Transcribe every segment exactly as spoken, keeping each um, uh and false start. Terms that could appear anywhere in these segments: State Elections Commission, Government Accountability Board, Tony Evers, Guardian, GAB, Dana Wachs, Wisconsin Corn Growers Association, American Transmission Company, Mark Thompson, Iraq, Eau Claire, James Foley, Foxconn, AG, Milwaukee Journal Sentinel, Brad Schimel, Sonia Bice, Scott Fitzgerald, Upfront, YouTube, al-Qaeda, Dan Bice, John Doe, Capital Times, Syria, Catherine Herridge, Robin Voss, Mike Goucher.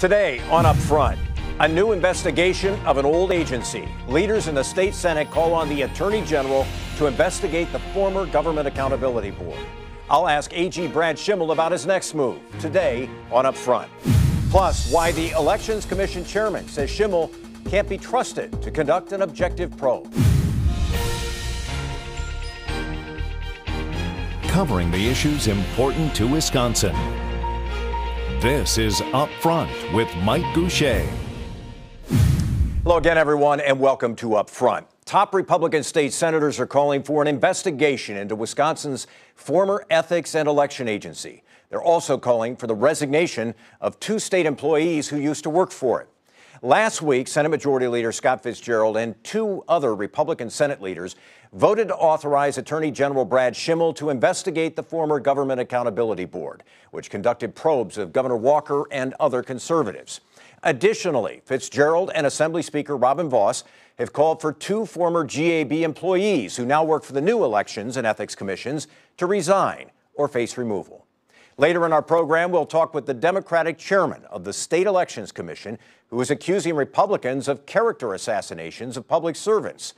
Today on Upfront, a new investigation of an old agency. Leaders in the state Senate call on the Attorney General to investigate the former Government Accountability Board. I'll ask A G Brad Schimel about his next move today on Upfront. Plus, why the Elections Commission chairman says Schimel can't be trusted to conduct an objective probe. Covering the issues important to Wisconsin. This is Upfront with Mike Goucher. Hello again, everyone, and welcome to Upfront. Top Republican state senators are calling for an investigation into Wisconsin's former ethics and election agency. They're also calling for the resignation of two state employees who used to work for it. Last week, Senate Majority Leader Scott Fitzgerald and two other Republican Senate leaders voted to authorize Attorney General Brad Schimel to investigate the former Government Accountability Board, which conducted probes of Governor Walker and other conservatives. Additionally, Fitzgerald and Assembly Speaker Robin Voss have called for two former G A B employees who now work for the new Elections and Ethics Commissions to resign or face removal. Later in our program, we'll talk with the Democratic chairman of the State Elections Commission, who is accusing Republicans of character assassinations of public servants.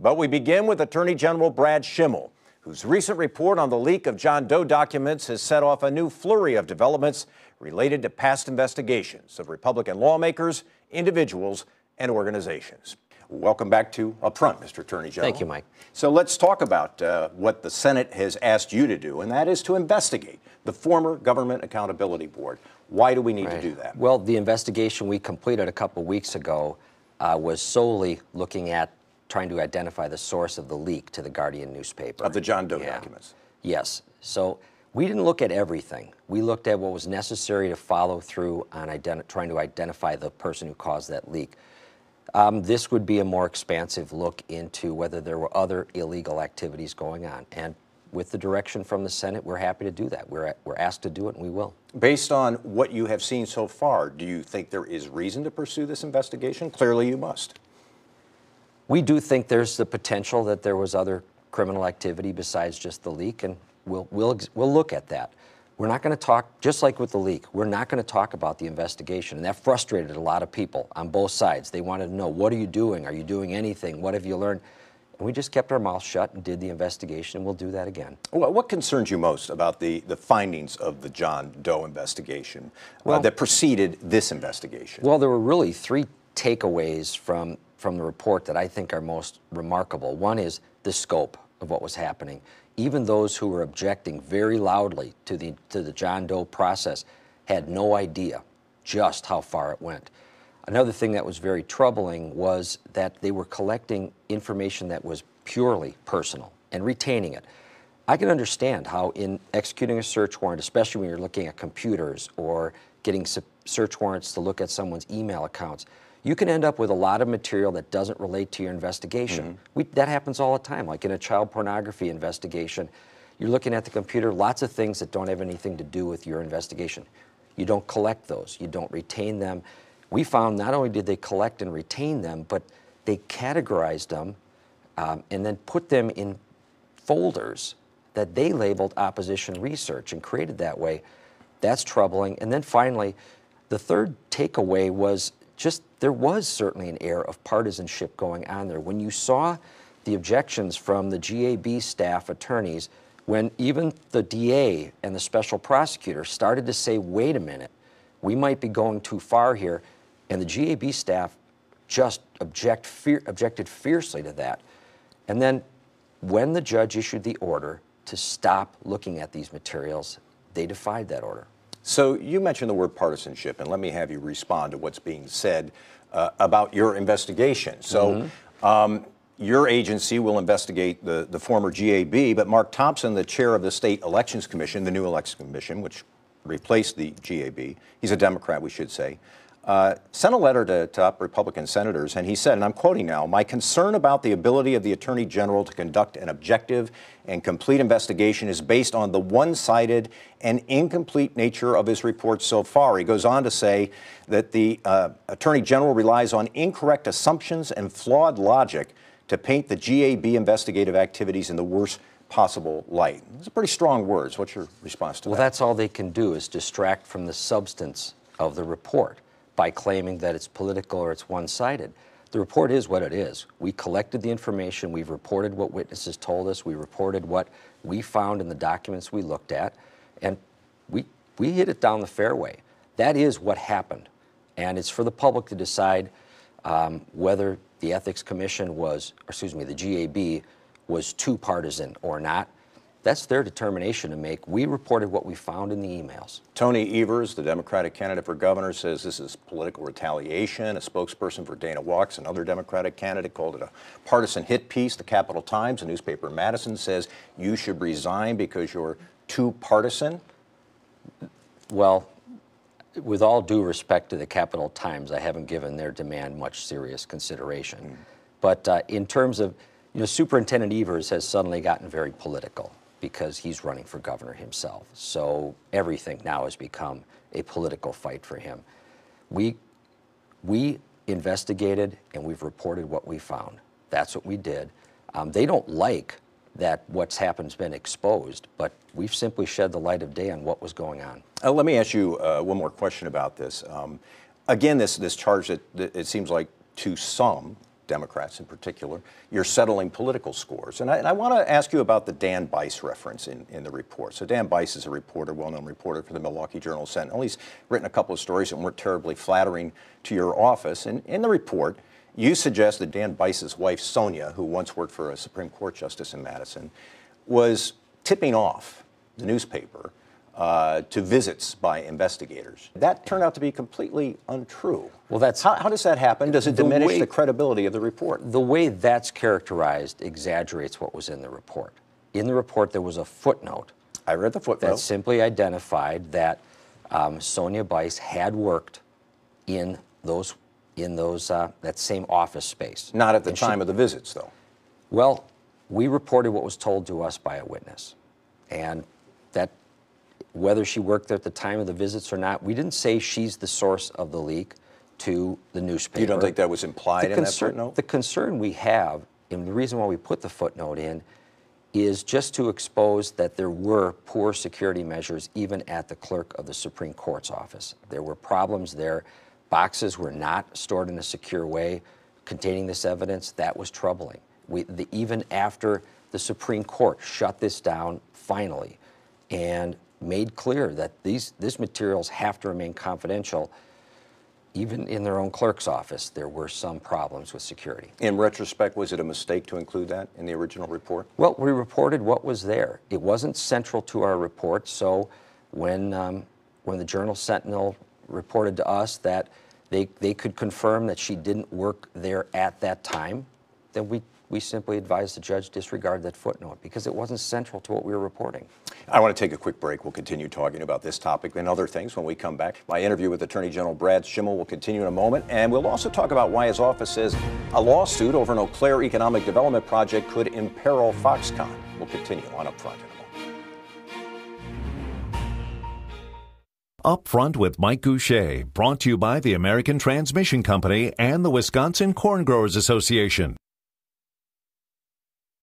But we begin with Attorney General Brad Schimel, whose recent report on the leak of John Doe documents has set off a new flurry of developments related to past investigations of Republican lawmakers, individuals, and organizations. Welcome back to Upfront, Mister Attorney General. Thank you, Mike. So let's talk about uh, what the Senate has asked you to do, and that is to investigate the former Government Accountability Board. Why do we need right. to do that? Well, the investigation we completed a couple weeks ago uh, was solely looking at trying to identify the source of the leak to the Guardian newspaper. Of the John Doe yeah. documents. Yes. So we didn't look at everything. We looked at what was necessary to follow through on trying to identify the person who caused that leak. Um, this would be a more expansive look into whether there were other illegal activities going on. And with the direction from the Senate, we're happy to do that. We're, we're asked to do it, and we will. Based on what you have seen so far, do you think there is reason to pursue this investigation? Clearly you must. We do think there's the potential that there was other criminal activity besides just the leak, and we'll, we'll, we'll look at that. We're not going to talk, just like with the leak, we're not going to talk about the investigation. And that frustrated a lot of people on both sides. They wanted to know, what are you doing? Are you doing anything? What have you learned? And we just kept our mouth shut and did the investigation, and we'll do that again. Well, what concerns you most about the, the findings of the John Doe investigation well, uh, that preceded this investigation? Well, there were really three takeaways from, from the report that I think are most remarkable. One is the scope of what was happening. Even those who were objecting very loudly to the, to the John Doe process had no idea just how far it went. Another thing that was very troubling was that they were collecting information that was purely personal and retaining it. I can understand how in executing a search warrant, especially when you're looking at computers or getting search warrants to look at someone's email accounts, you can end up with a lot of material that doesn't relate to your investigation. Mm-hmm. we, that happens all the time, like in a child pornography investigation. You're looking at the computer, lots of things that don't have anything to do with your investigation. You don't collect those, you don't retain them. We found not only did they collect and retain them, but they categorized them um, and then put them in folders that they labeled opposition research and created that way. That's troubling. And then finally, the third takeaway was just there was certainly an air of partisanship going on there. When you saw the objections from the G A B staff attorneys, when even the D A and the special prosecutor started to say, wait a minute, we might be going too far here, and the G A B staff just object, fear, objected fiercely to that. And then when the judge issued the order to stop looking at these materials, they defied that order. So you mentioned the word partisanship, and let me have you respond to what's being said uh, about your investigation. So mm-hmm. um, your agency will investigate the, the former G A B, but Mark Thompson, the chair of the State Elections Commission, the new Elections Commission, which replaced the G A B, he's a Democrat, we should say, uh, sent a letter to top Republican senators, and he said, and I'm quoting now, "My concern about the ability of the Attorney General to conduct an objective and complete investigation is based on the one-sided and incomplete nature of his report so far." He goes on to say that the uh, Attorney General relies on incorrect assumptions and flawed logic to paint the G A B investigative activities in the worst possible light. Those are pretty strong words. What's your response to that? Well, that's all they can do, is distract from the substance of the report. by claiming that it's political or it's one-sided. The report is what it is. We collected the information, we've reported what witnesses told us, we reported what we found in the documents we looked at, and we, we hit it down the fairway. That is what happened. And it's for the public to decide um, whether the Ethics Commission was, or excuse me, the G A B was too partisan or not. That's their determination to make. We reported what we found in the emails. Tony Evers, the Democratic candidate for governor, says this is political retaliation. A spokesperson for Dana Wachs, another Democratic candidate, called it a partisan hit piece. The Capital Times, a newspaper in Madison, says you should resign because you're too partisan. Well, with all due respect to the Capital Times, I haven't given their demand much serious consideration. Mm. But uh, in terms of, you know, Superintendent Evers has suddenly gotten very political, because he's running for governor himself. So everything now has become a political fight for him. We, we investigated and we've reported what we found. That's what we did. Um, they don't like that what's happened's been exposed, but we've simply shed the light of day on what was going on. Uh, let me ask you uh, one more question about this. Um, again, this, this charge that, that it seems like to some, Democrats in particular, you're settling political scores. And I, and I want to ask you about the Dan Bice reference in, in the report. So Dan Bice is a reporter, well-known reporter for the Milwaukee Journal Sentinel. He's written a couple of stories that weren't terribly flattering to your office. And in the report, you suggest that Dan Bice's wife, Sonia, who once worked for a Supreme Court justice in Madison, was tipping off the newspaper Uh, to visits by investigators. That turned out to be completely untrue. Well, that's how, how does that happen? Does it diminish the, way, the credibility of the report? The way that's characterized exaggerates what was in the report. In the report, there was a footnote. I read the footnote. That simply identified that um, Sonia Bice had worked in those in those uh, that same office space. Not at the and time she, of the visits, though. Well, we reported what was told to us by a witness, and that. Whether she worked there at the time of the visits or not, we didn't say she's the source of the leak to the newspaper. You don't think that was implied in that footnote? The concern we have, and the reason why we put the footnote in, is just to expose that there were poor security measures even at the clerk of the Supreme Court's office. There were problems there. Boxes were not stored in a secure way containing this evidence. That was troubling. We, the, even after the Supreme Court shut this down finally, and made clear that these this materials have to remain confidential. Even in their own clerk's office, there were some problems with security. In retrospect, was it a mistake to include that in the original report? Well, we reported what was there. It wasn't central to our report, so when um, when the Journal Sentinel reported to us that they, they could confirm that she didn't work there at that time, then we We simply advise the judge disregard that footnote because it wasn't central to what we were reporting. I want to take a quick break. We'll continue talking about this topic and other things when we come back. My interview with Attorney General Brad Schimel will continue in a moment, and we'll also talk about why his office says a lawsuit over an Eau Claire economic development project could imperil Foxconn. We'll continue on Upfront. Upfront with Mike Goucher, brought to you by the American Transmission Company and the Wisconsin Corn Growers Association.